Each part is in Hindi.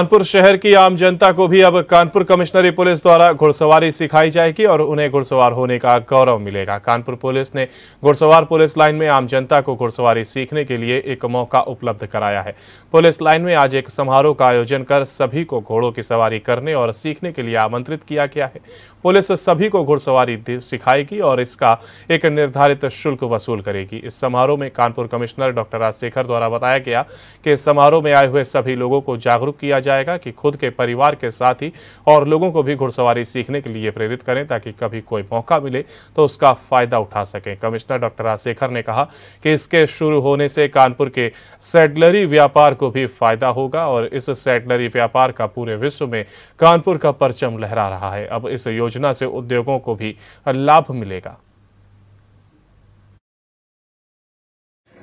कानपुर शहर की आम जनता को भी अब कानपुर कमिश्नरी पुलिस द्वारा घुड़सवारी सिखाई जाएगी और उन्हें घुड़सवार होने का गौरव मिलेगा। कानपुर पुलिस ने घुड़सवार पुलिस लाइन में आम जनता को घुड़सवारी सीखने के लिए एक मौका उपलब्ध कराया है। पुलिस लाइन में आज एक समारोह का आयोजन कर सभी को घोड़ों की सवारी करने और सीखने के लिए आमंत्रित किया गया है। पुलिस सभी को घुड़सवारी सिखाएगी और इसका एक निर्धारित शुल्क वसूल करेगी। इस समारोह में कानपुर कमिश्नर डॉक्टर राजशेखर द्वारा बताया गया कि समारोह में आए हुए सभी लोगों को जागरूक किया जाएगा कि खुद के परिवार के साथ ही और लोगों को भी घुड़सवारी सीखने के लिए प्रेरित करें, ताकि कभी कोई मौका मिले तो उसका फायदा उठा सकें। कमिश्नर डॉक्टर राजशेखर ने कहा कि इसके शुरू होने से कानपुर के सैडलरी व्यापार को भी फायदा होगा और इस सैडलरी व्यापार का पूरे विश्व में कानपुर का परचम लहरा रहा है। अब इस योजना से उद्योगों को भी लाभ मिलेगा।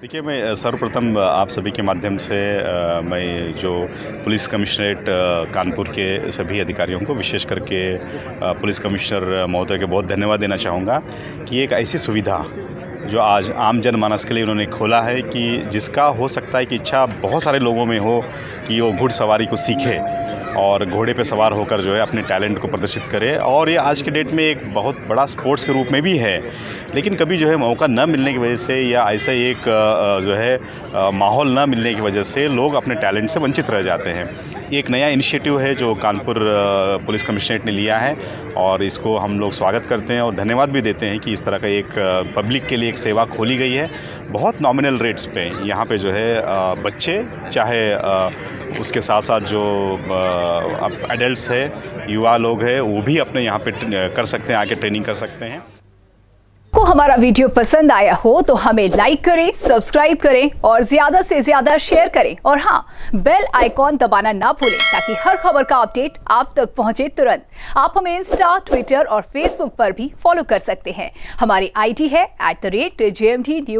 देखिए, मैं सर्वप्रथम आप सभी के माध्यम से मैं जो पुलिस कमिश्नरेट कानपुर के सभी अधिकारियों को, विशेष करके पुलिस कमिश्नर महोदय के बहुत धन्यवाद देना चाहूँगा कि एक ऐसी सुविधा जो आज आम जनमानस के लिए उन्होंने खोला है कि जिसका हो सकता है कि इच्छा बहुत सारे लोगों में हो कि वो घुड़सवारी को सीखे और घोड़े पे सवार होकर जो है अपने टैलेंट को प्रदर्शित करे। और ये आज के डेट में एक बहुत बड़ा स्पोर्ट्स के रूप में भी है, लेकिन कभी जो है मौका न मिलने की वजह से या ऐसा एक जो है माहौल न मिलने की वजह से लोग अपने टैलेंट से वंचित रह जाते हैं। एक नया इनिशिएटिव है जो कानपुर पुलिस कमिश्नरेट ने लिया है और इसको हम लोग स्वागत करते हैं और धन्यवाद भी देते हैं कि इस तरह का एक पब्लिक के लिए एक सेवा खोली गई है। बहुत नॉमिनल रेट्स पे यहाँ पे जो है बच्चे, चाहे उसके साथ साथ जो एडल्ट्स है, युवा लोग हैं, वो भी अपने यहाँ पे कर सकते हैं, आके ट्रेनिंग कर सकते हैं। को हमारा वीडियो पसंद आया हो तो हमें लाइक करें, सब्सक्राइब करें और ज्यादा से ज्यादा शेयर करें। और हाँ, बेल आइकॉन दबाना ना भूलें ताकि हर खबर का अपडेट आप तक पहुंचे तुरंत। आप हमें इंस्टा, ट्विटर और फेसबुक पर भी फॉलो कर सकते हैं। हमारी आईडी है @JMD News।